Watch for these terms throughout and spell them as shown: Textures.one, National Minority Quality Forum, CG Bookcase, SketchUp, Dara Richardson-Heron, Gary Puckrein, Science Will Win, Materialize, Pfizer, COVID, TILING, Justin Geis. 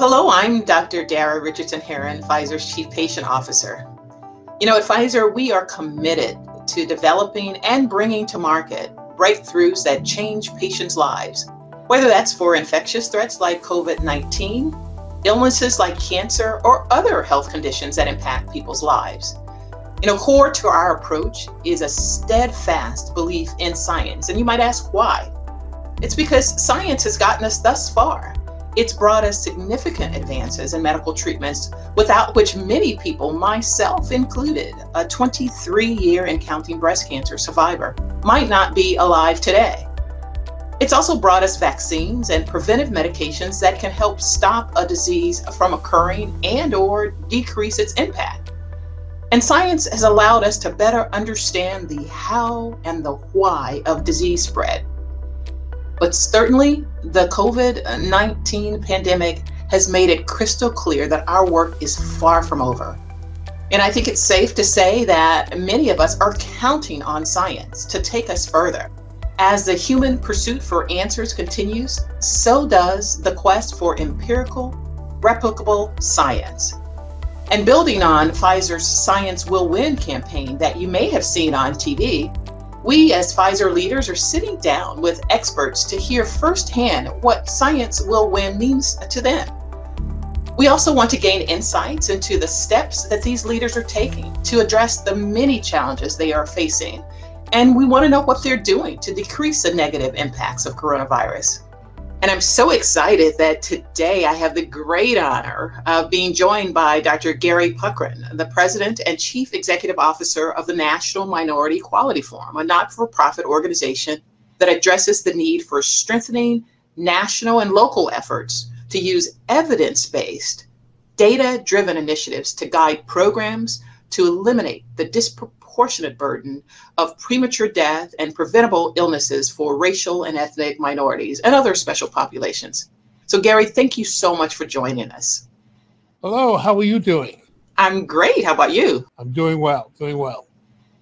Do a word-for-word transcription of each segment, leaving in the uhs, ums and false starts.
Hello, I'm Doctor Dara Richardson-Heron, Pfizer's Chief Patient Officer. You know, at Pfizer, we are committed to developing and bringing to market breakthroughs that change patients' lives, whether that's for infectious threats like COVID nineteen, illnesses like cancer, or other health conditions that impact people's lives. You know, core to our approach is a steadfast belief in science, and you might ask why. It's because science has gotten us thus far. It's brought us significant advances in medical treatments, without which many people, myself included, a twenty-three year and counting breast cancer survivor, might not be alive today. It's also brought us vaccines and preventive medications that can help stop a disease from occurring and or decrease its impact. And science has allowed us to better understand the how and the why of disease spread. But certainly, the COVID nineteen pandemic has made it crystal clear that our work is far from over. And I think it's safe to say that many of us are counting on science to take us further. As the human pursuit for answers continues, so does the quest for empirical, replicable science. And building on Pfizer's Science Will Win campaign that you may have seen on T V, we as Pfizer leaders are sitting down with experts to hear firsthand what Science Will Win means to them. We also want to gain insights into the steps that these leaders are taking to address the many challenges they are facing. And we want to know what they're doing to decrease the negative impacts of coronavirus. And I'm so excited that today I have the great honor of being joined by Doctor Gary Puckrein, the President and Chief Executive Officer of the National Minority Quality Forum, a not-for-profit organization that addresses the need for strengthening national and local efforts to use evidence-based, data-driven initiatives to guide programs to eliminate the disproportionate burden of premature death and preventable illnesses for racial and ethnic minorities and other special populations. So Gary, thank you so much for joining us. Hello, how are you doing? I'm great, how about you? I'm doing well, doing well.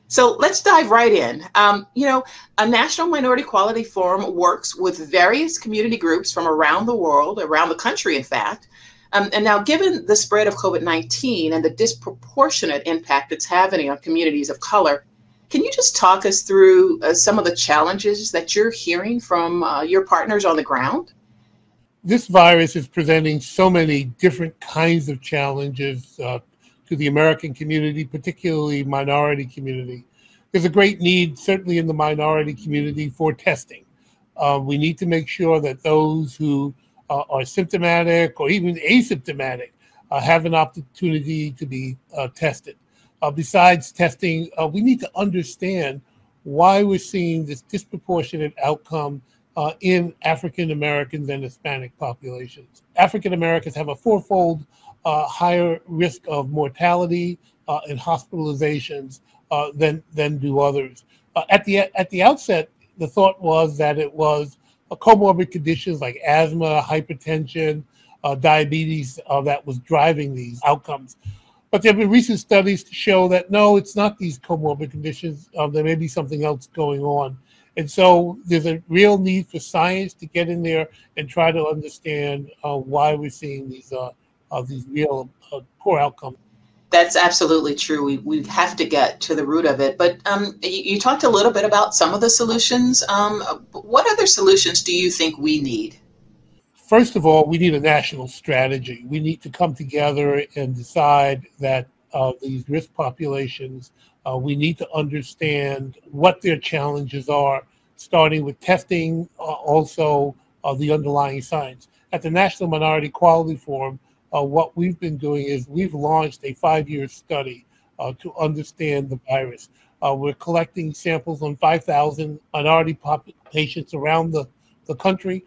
So let's dive right in. Um, you know, a National Minority Quality Forum works with various community groups from around the world, around the country in fact, Um, and now, given the spread of COVID nineteen and the disproportionate impact it's having on communities of color, can you just talk us through uh, some of the challenges that you're hearing from uh, your partners on the ground? This virus is presenting so many different kinds of challenges uh, to the American community, particularly minority community. There's a great need, certainly in the minority community, for testing. Uh, we need to make sure that those who Uh, are symptomatic or even asymptomatic uh, have an opportunity to be uh, tested. Uh, besides testing, uh, we need to understand why we're seeing this disproportionate outcome uh, in African Americans and Hispanic populations. African Americans have a fourfold uh, higher risk of mortality uh, and hospitalizations uh, than than do others. Uh, at the at the outset, the thought was that it was comorbid conditions like asthma, hypertension, uh, diabetes uh, that was driving these outcomes. But there have been recent studies to show that, no, it's not these comorbid conditions. Uh, there may be something else going on. And so there's a real need for science to get in there and try to understand uh, why we're seeing these, uh, uh, these real uh, poor outcomes. That's absolutely true. We, we have to get to the root of it. But um, you, you talked a little bit about some of the solutions. Um, what other solutions do you think we need? First of all, we need a national strategy. We need to come together and decide that uh, these risk populations, uh, we need to understand what their challenges are, starting with testing, uh, also uh, the underlying science. At the National Minority Quality Forum, Uh, what we've been doing is we've launched a five year study uh, to understand the virus. Uh, we're collecting samples on five thousand minority pop patients around the, the country.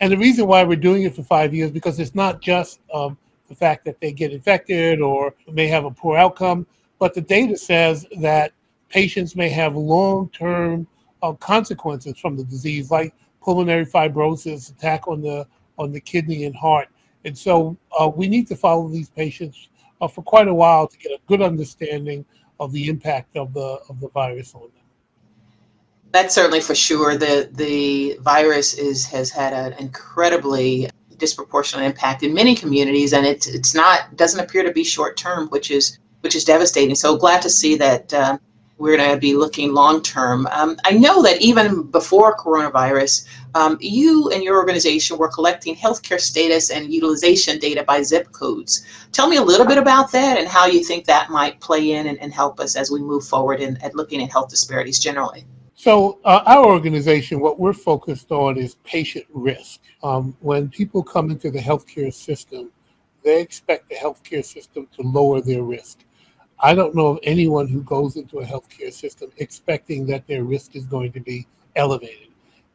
And the reason why we're doing it for five years, because it's not just um, the fact that they get infected or may have a poor outcome, but the data says that patients may have long-term uh, consequences from the disease, like pulmonary fibrosis, attack on the, on the kidney and heart. And so uh, we need to follow these patients uh, for quite a while to get a good understanding of the impact of the of the virus on them. That's certainly for sure. The the virus is has had an incredibly disproportionate impact in many communities, and it's it's not doesn't appear to be short term, which is which is devastating. So glad to see that uh, we're going to be looking long term. Um, I know that even before coronavirus, um, you and your organization were collecting healthcare status and utilization data by zip codes. Tell me a little bit about that and how you think that might play in and, and help us as we move forward in at looking at health disparities generally. So uh, our organization, what we're focused on is patient risk. Um, when people come into the healthcare system, they expect the healthcare system to lower their risk. I don't know of anyone who goes into a healthcare system expecting that their risk is going to be elevated.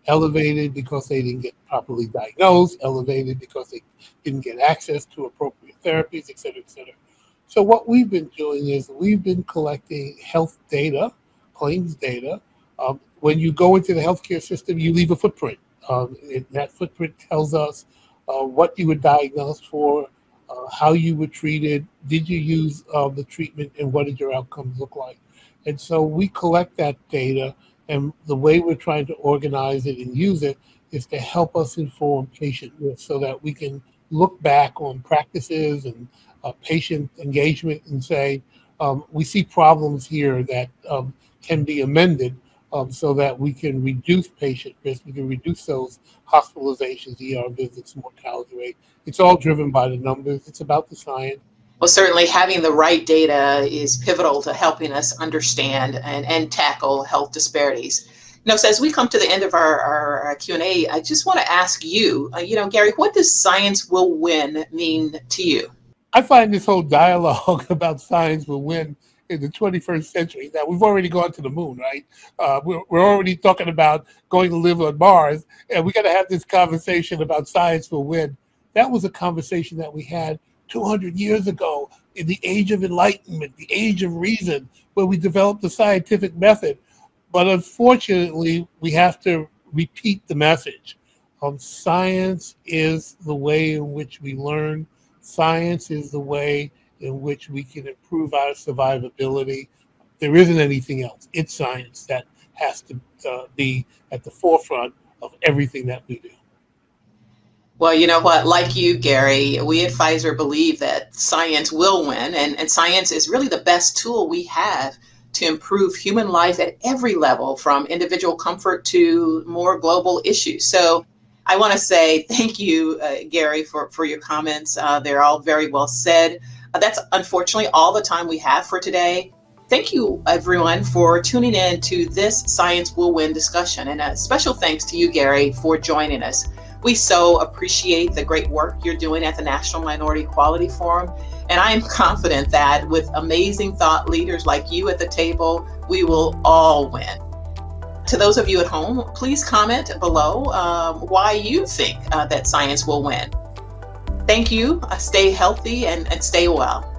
Elevated because they didn't get properly diagnosed, elevated because they didn't get access to appropriate therapies, et cetera, et cetera. So what we've been doing is we've been collecting health data, claims data. Um, when you go into the healthcare system, you leave a footprint. Um, and that footprint tells us uh, what you were diagnosed for, uh, how you were treated, did you use uh, the treatment, and what did your outcomes look like. And so we collect that data, and the way we're trying to organize it and use it is to help us inform patient risk so that we can look back on practices and uh, patient engagement and say, um, we see problems here that um, can be amended. Um, so that we can reduce patient risk, we can reduce those hospitalizations, E R visits, mortality rate. It's all driven by the numbers. It's about the science. Well, certainly having the right data is pivotal to helping us understand and, and tackle health disparities. You know, so as we come to the end of our, our, our Q and A, I just want to ask you, uh, you know, Gary, what does science will win mean to you? I find this whole dialogue about science will win in the twenty-first century. Now, we've already gone to the moon, right? Uh, we're, we're already talking about going to live on Mars, and we got to have this conversation about science will win. That was a conversation that we had two hundred years ago in the age of enlightenment, the age of reason, where we developed the scientific method. But unfortunately, we have to repeat the message. Um, science is the way in which we learn. Science is the way in which we can improve our survivability. There isn't anything else. It's science that has to uh, be at the forefront of everything that we do. Well, you know what, like you, Gary, we at Pfizer believe that science will win, and, and science is really the best tool we have to improve human life at every level, from individual comfort to more global issues. So I wanna say thank you, uh, Gary, for, for your comments. Uh, they're all very well said. That's unfortunately all the time we have for today. Thank you, everyone, for tuning in to this Science Will Win discussion. And a special thanks to you, Gary, for joining us. We so appreciate the great work you're doing at the National Minority Quality Forum. And I am confident that with amazing thought leaders like you at the table, we will all win. To those of you at home, please comment below um, why you think uh, that science will win. Thank you. Uh, stay healthy and, and stay well.